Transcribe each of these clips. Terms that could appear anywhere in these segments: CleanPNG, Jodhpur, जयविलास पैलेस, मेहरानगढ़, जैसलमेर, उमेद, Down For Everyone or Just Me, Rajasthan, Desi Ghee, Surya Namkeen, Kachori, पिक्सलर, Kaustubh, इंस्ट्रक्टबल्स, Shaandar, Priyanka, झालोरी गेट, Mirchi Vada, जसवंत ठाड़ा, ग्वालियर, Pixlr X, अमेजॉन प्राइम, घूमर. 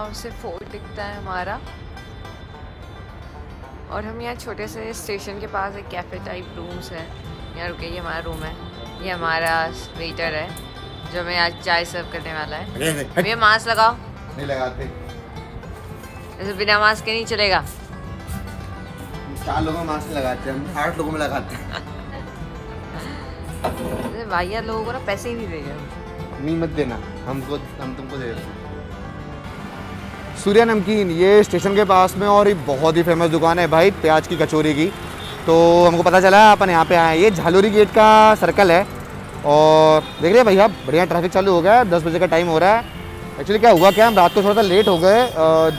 यहाँ से फोर्ट दिखता है हमारा, और हम यहाँ छोटे से स्टेशन के पास एक कैफ़े टाइप रूम्स है। यहाँ रुके, ये हमारा रूम है, ये हमारा वेटर है जो हमें आज चाय सर्व करने वाला है। भैया मास्क लगाओ। नहीं लगाते, ऐसे बिना मास्क के नहीं चलेगा। चार लोगों में मास्क लगाते हैं, हम 8 लोगों में लगाते हैं। भैया लोगों को ना पैसे ही नहीं देगा। नहीं मत देना, हमको हम तुमको दे देते हैं। सूर्य नमकीन, ये स्टेशन के पास में और ये बहुत ही फेमस दुकान है भाई प्याज की कचौरी की। तो हमको पता चला अपन यहाँ पे आए। ये झालोरी गेट का सर्कल है और देख रहे हैं भैया बढ़िया ट्रैफिक चालू हो गया है। 10 बजे का टाइम हो रहा है। एक्चुअली क्या हुआ क्या, हम रात को थोड़ा सा लेट हो गए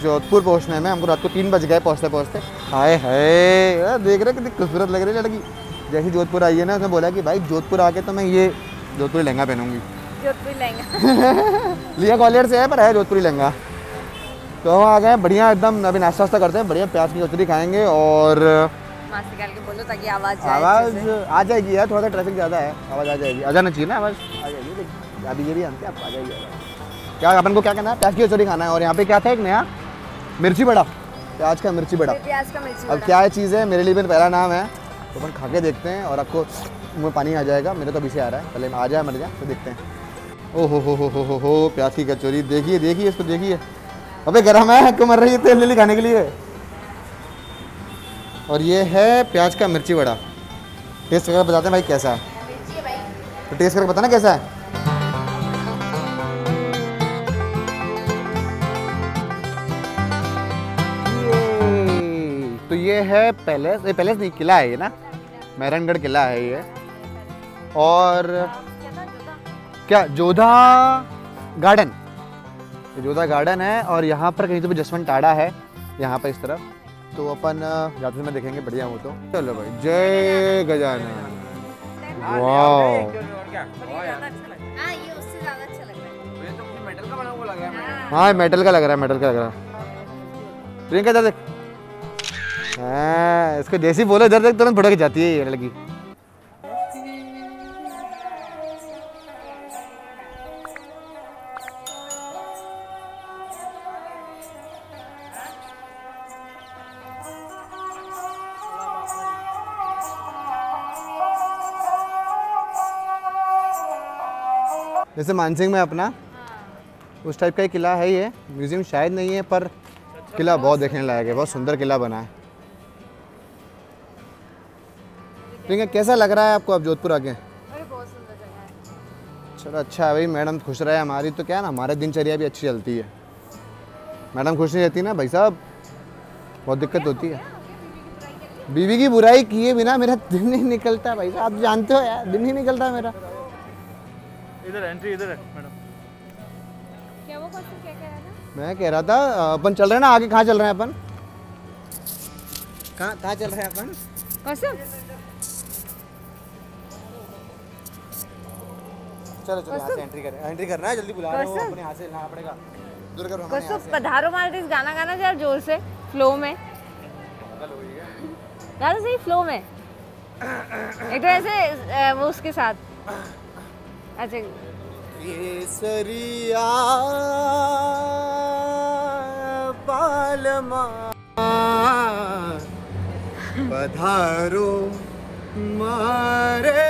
जोधपुर पहुँचने में। हमको रात को 3 बज गए पहुँचते पहुँचते। हाय है, देख रहे कितनी खूबसूरत लग रही है लड़की। जैसे जोधपुर आई है ना, उसने बोला कि भाई जोधपुर आके तो मैं ये जोधपुरी लहंगा पहनूंगी। जोधपुरी लहंगा लिया ग्वालियर से है पर है जोधपुरी लहंगा। तो हम आ गए बढ़िया एकदम। अभी नाश्ता वास्ता करते हैं, बढ़िया प्याज की कचौरी खाएंगे और मास्क निकाल के बोलो ताकि आवाज़ आ जाएगी यार, थोड़ा सा ट्रैफिक ज़्यादा है। आवाज़ आ जाएगी, आ जाना चाहिए ना, आवाज़ आ जाएगी। अभी ये भी आते हैं, आप आ जाएगी आवाज़। क्या अपन को क्या करना है, प्याज की कचौरी खाना है। और यहाँ पे क्या था, एक नया मिर्ची बड़ा, प्याज का मिर्ची बड़ा। अब क्या चीज़ है, मेरे लिए भी पहला नाम है तो अपन खा के देखते हैं। और आपको मुँह पानी आ जाएगा, मेरे तो अभी से आ रहा है। पहले आ जाए मर जाए तो देखते हैं। ओ हो प्याज की कचौरी, देखिए देखिए इसको, देखिए अबे गर्म है, को मर रही है तेल ले ली खाने के लिए। और ये है प्याज का मिर्ची बड़ा। टेस्ट करके बताते हैं भाई कैसा है। भाई तो टेस्ट करके बताना कैसा है। तो ये है पैलेस, ये पैलेस नहीं किला है ये ना, मेहरानगढ़ किला है ये। और क्या जोधा गार्डन, जोधा गार्डन है। और यहाँ पर कहीं तो भी जसवंत ठाड़ा है यहाँ पर इस तरफ। तो अपन जाते समय देखेंगे बढ़िया हो तो। चलो भाई, जय गजानन। हाँ मेटल का लग रहा है, मेटल का लग रहा है। प्रियंका इधर देख, हाँ इसको जैसे बोलो इधर देख तुरंत भड़क जाती है ये लड़की। जैसे मानसिंह में अपना उस टाइप का ही किला है ये। म्यूजियम शायद नहीं है पर किला बहुत देखने लायक है, बहुत सुंदर किला बना है। ठीक है, कैसा लग रहा है आपको अब जोधपुर आके? बहुत सुंदर जगह है। चलो अच्छा है भाई, मैडम खुश रहे हमारी। तो क्या है ना, हमारे दिनचर्या भी अच्छी चलती है। मैडम खुश नहीं रहती ना भाई साहब, बहुत दिक्कत होती है। बीवी की बुराई किए बिना मेरा दिन नहीं निकलता भाई साहब, आप जानते हो यार, दिन नहीं निकलता मेरा। इधर एंट्री इधर है मैडम। क्या वो क्वेश्चन क्या कह रहा था? मैं कह रहा था अपन चल रहे हैं ना आगे। कहाँ चल रहे हैं अपन? कहाँ चल रहे हैं अपन? कसम चलो चलो, यहाँ से एंट्री करना है, जल्दी बुला रहे हो, अपने यहाँ से हिलना पड़ेगा। दूर करो हमें यहाँ से। पधारो मार्टिस, गाना गाना जरा जोर से, फ्लो में। गाना सही फ्लो में, एक तो ऐसे वो उसके साथ। अच्छा केसरिया पालमा पधारो मारे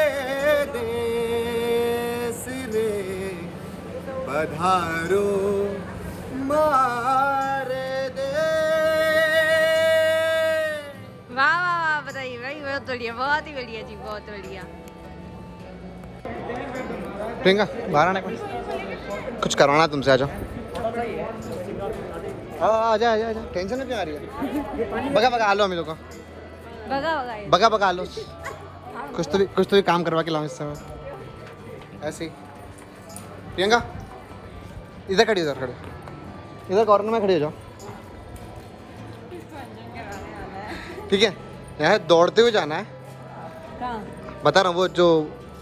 देश रे, पधारो मारे दे। वाह वाह, बताइए भाई, बहुत बढ़िया, बहुत ही बढ़िया जी, बहुत बढ़िया। प्रियंका बाहर आने कुछ करवाना तुमसे, आ जाओ। हाँ आजा आजा आजा, टेंशन में क्यों आ रही है? बगा बगा आलो, हम लोग को बगा बगा आलो। कुछ तो भी काम करवा के लाओ इस समय ऐसे ही। प्रियंका इधर खड़ी इधर कॉर्नर में खड़ी हो जाओ। ठीक है, यहाँ दौड़ते हुए जाना है, बता रहा हूँ। वो जो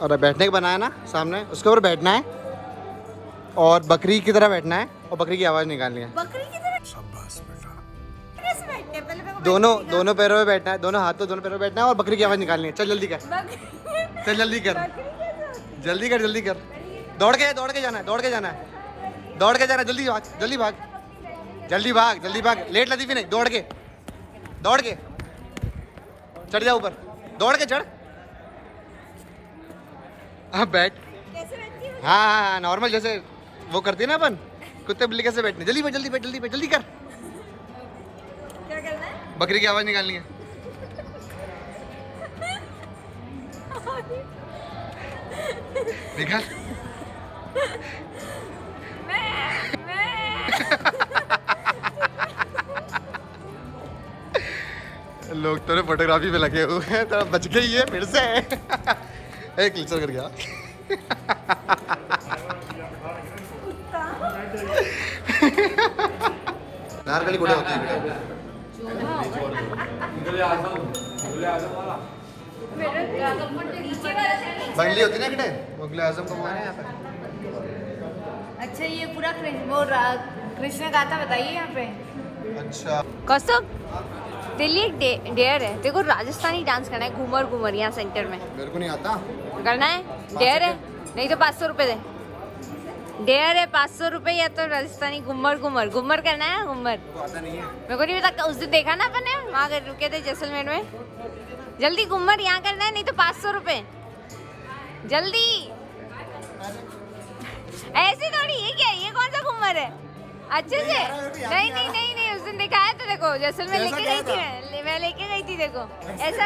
और बैठने के बनाया ना सामने, उसके ऊपर बैठना है और बकरी की तरह बैठना है और बकरी की आवाज़ निकालनी है। बकरी की तरह? शाबाश बेटा। दोनों पैरों पे बैठना है, दोनों हाथों दोनों पैरों पे बैठना है और बकरी की आवाज़ निकालनी है। चल जल्दी कर, दौड़ के जाना है, जल्दी भाग जल्दी भाग लेट लतीफी नहीं, दौड़ के चढ़ जा ऊपर, दौड़ के चढ़। हाँ बैठ, हाँ नॉर्मल जैसे वो करते ना अपन कुत्ते बिल्ली कैसे बैठने। जल्दी बैठ जल्दी कर। क्या करना है? बकरी की आवाज निकालनी है। निकाल। लोग तो फोटोग्राफी में लगे हुए हैं, तो बच गई है फिर से। एक क्लिचर कर गया। नारकली गोले होते हैं, बंगली होती ना किटे मुगले आजम का माना यहाँ पे। अच्छा ये पूरा वो कृष्ण गाथा बताइए यहाँ पे। अच्छा कौस्तुभ दिल्ली एक डेयर है, देखो राजस्थानी डांस करना है घूमर यहाँ सेंटर में। मेरे को नहीं आता, करना है डेयर है नहीं तो 500 रुपये दे। डेयर है 500 रुपये या तो राजस्थानी घूमर करना है। घूमर मेरे को नहीं पता, उस दिन देखा ना अपन ने वहाँ रुके थे जैसलमेर में। जल्दी घूमर यहाँ करना है नहीं तो 500 रुपये जल्दी। ऐसे थोड़ी, ये क्या है, ये कौन सा घूमर है? अच्छे से नहीं उस दिन दिखाया तो देखो जैसलमेर लेके गई थी मैं लेके गई थी। देखो ऐसा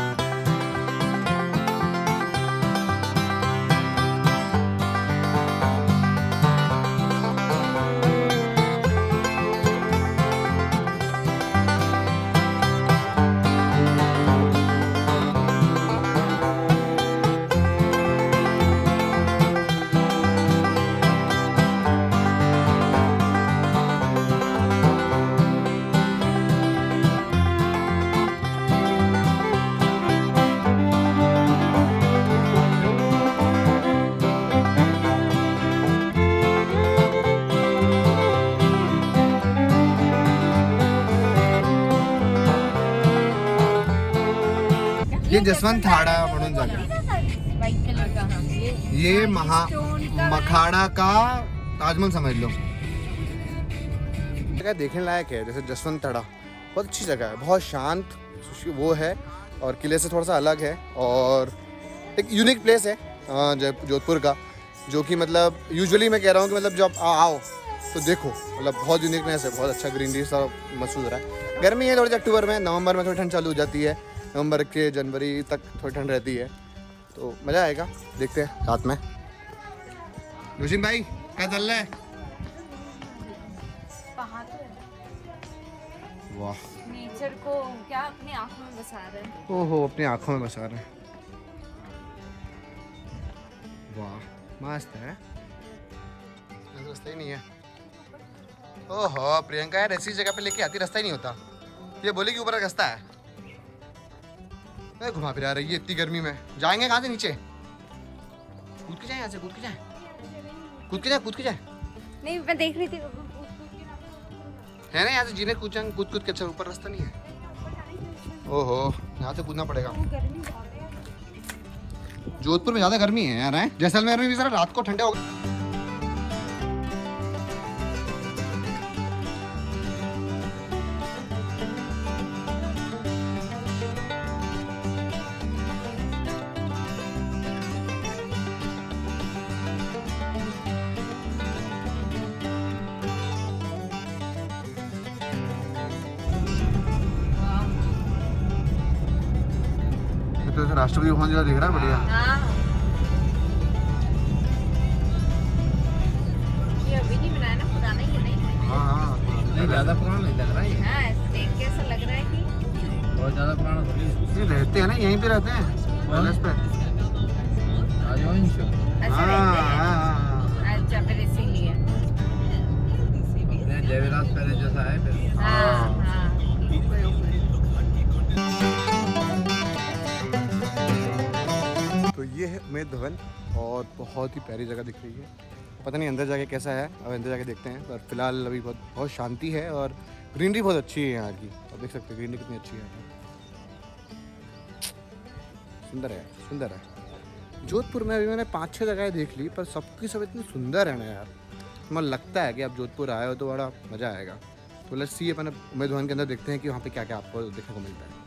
ये जसवंत ठाड़ा म्हणून जागा, ये मखाड़ा का ताजमहल समझ लो। जगह देखने लायक है, जैसे जसवंत ठाड़ा बहुत अच्छी जगह है, बहुत शांत वो है और किले से थोड़ा सा अलग है और एक यूनिक प्लेस है जोधपुर का, जो कि मतलब यूजुअली मैं कह रहा हूँ कि मतलब जब आओ तो देखो, मतलब बहुत यूनिकनेस है, बहुत अच्छा ग्रीनरी सा महसूस हो रहा है। गर्मी है थोड़ी अक्टूबर में, नवंबर में थोड़ी ठंड चालू हो जाती है, नवंबर के जनवरी तक थोड़ी ठंड रहती है, तो मज़ा आएगा। देखते हैं रात में। रोशिन भाई क्या चल रहा है? वाह नेचर को क्या अपनी आँखों में बसा रहे हैं। ओहो अपनी आँखों में बसा रहे हैं, वाह मस्त है, रास्ता ही नहीं है। ओहो प्रियंका यार ऐसी जगह पे लेके आती, रास्ता ही नहीं होता। ये बोले कि ऊपर का रास्ता है, घुमा फिरा रही है इतनी गर्मी में। जाएंगे कहाँ से नीचे? कूद के जाए, यहाँ से कूद के जाए, कूद के जाए। नहीं मैं देख रही थी है ना, यहाँ से जीने कूद जाएंगे, कूद के। अच्छा ऊपर रास्ता नहीं है। ओहो यहाँ से कूदना पड़ेगा। जोधपुर में ज्यादा गर्मी है यार, जैसलमेर में भी जरा रात को ठंडे हो गए। राष्ट्रपति भवन जरा दिख रहा है बढ़िया। ये अभी नहीं बनाया ना, पुराना ही है। नहीं हाँ ज्यादा पुराना नहीं लग रहा है। हाँ देख के ऐसा लग रहा है कि बहुत ज्यादा पुराना थोड़ी है। रहते हैं ना यहीं पे, रहते हैं पैलेस पे। अच्छा अच्छा फिर इसीलिए अपने जयविलास पैलेस जैसा है फिर। हाँ तो ये है उमेद भवन और बहुत ही प्यारी जगह दिख रही है। पता नहीं अंदर जाके कैसा है, अब अंदर जाके देखते हैं। पर फिलहाल अभी बहुत शांति है और ग्रीनरी बहुत अच्छी है यहाँ की। आप देख सकते हैं ग्रीनरी कितनी अच्छी है। सुंदर है, सुंदर है। जोधपुर में अभी मैंने 5-6 जगहें देख ली, पर सबकी सब इतनी सुंदर है ना यार, मन लगता है कि आप जोधपुर आए हो तो बड़ा मज़ा आएगा। तो लेट्स सी, अपन उमेद के अंदर देखते हैं कि वहाँ पे क्या क्या आपको देखने को मिलता है।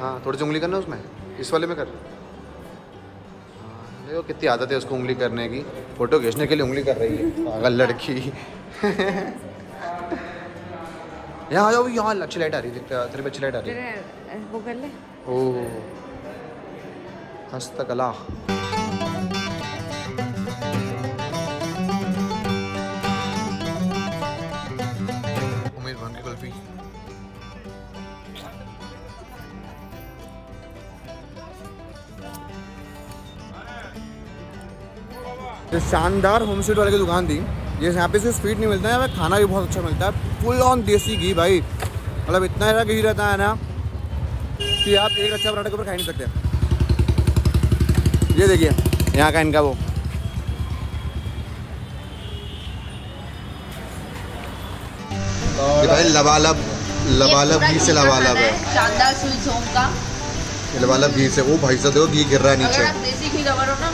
हाँ, थोड़ी सी उंगली करना उसमें, इस वाले में कर। देखो कितनी आदत है उसको उंगली करने की, फ़ोटो खींचने के लिए उंगली कर रही है पागल लड़की। यहाँ आ जाओ, यहाँ अच्छी लाइट आ रही है, तेरे पे अच्छी लाइट आ रही है, वो कर ले। ओह, हस्तकला। उमेद भान की कुल्फी, जो शानदार होम स्वीट वाले की दुकान थी, जैसे यहाँ पे सिर्फ स्वीट नहीं मिलता है, यहाँ पे खाना भी बहुत अच्छा मिलता है। फुल ऑन देसी घी भाई, मतलब इतना ज़्यादा घी रहता है ना कि आप एक अच्छा पराठा के ऊपर खा नहीं सकते। ये देखिए यहाँ का इनका वो भाई लबालब, लबालब घी से लबालब है, शानदार स्वीट होम का लबालब घी से। वो भाई साहब देखो घी गिर रहा है नीचे। देसी घी लवर हो ना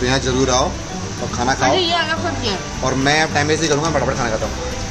तो यहाँ जरूर आओ और खाना खाओ। और मैं अब टाइम वेस्ट नहीं करूँगा, फटाफट खाना खाता हूँ।